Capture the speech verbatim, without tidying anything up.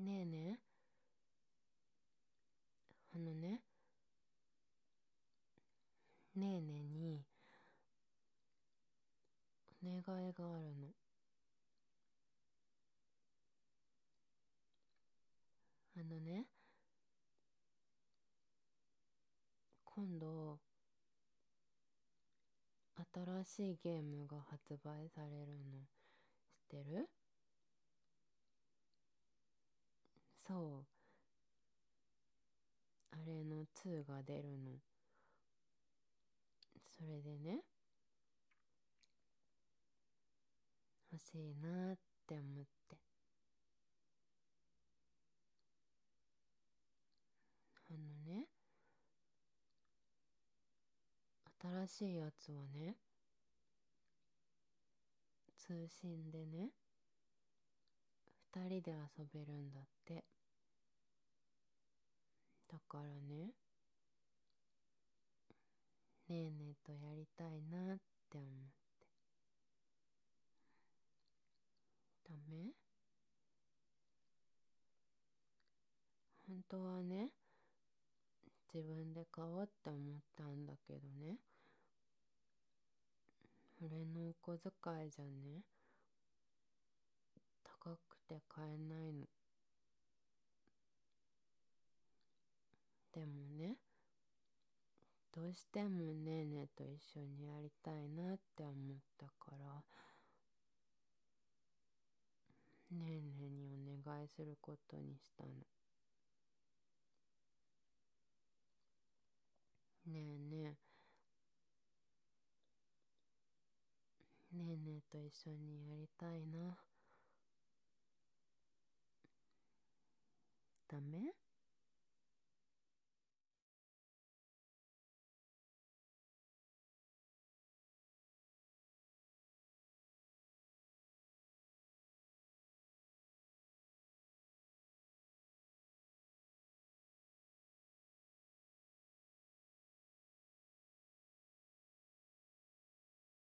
ねえねえ、あのね、ねえねえにお願いがあるの。あのね、今度新しいゲームが発売されるの知ってる？そう、あれのツーが出るの。それでね、欲しいなって思って、あのね、新しいやつはね、通信でね、二人で遊べるんだって。だからね、ねえねえとやりたいなって思って。ダメ？本当はね、自分で買おうって思ったんだけどね、俺のお小遣いじゃね、高くて買えないの。でもね、どうしてもねえねえと一緒にやりたいなって思ったから、ねえねえにお願いすることにしたの。ねえねえ、ねえねえと一緒にやりたいな。ダメ？